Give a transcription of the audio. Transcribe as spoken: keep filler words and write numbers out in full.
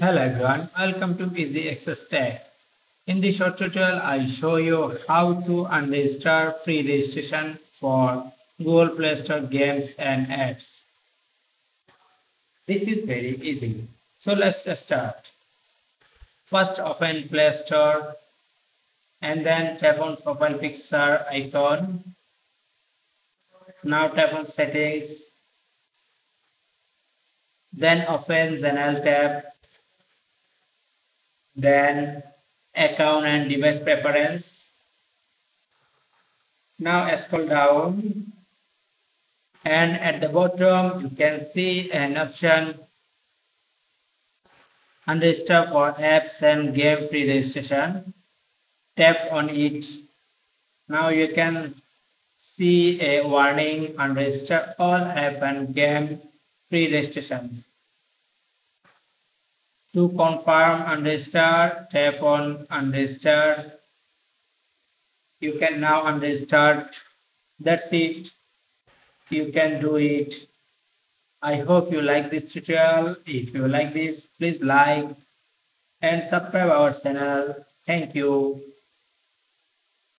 Hello everyone, welcome to Easy Access Tech. In this short tutorial, I show you how to unregister free registration for Google Play Store games and apps. This is very easy. So let's start. First, open Play Store and then tap on profile picture icon. Now tap on settings. Then open General tab. Then account and device preference. Now scroll down and at the bottom you can see an option unregister for apps and game free registration. Tap on it. Now you can see a warning unregister all app and game free registrations. To confirm unregister, tap on unregister. You can now unregister. That's it. You can do it. I hope you like this tutorial. If you like this, please like and subscribe our channel. Thank you.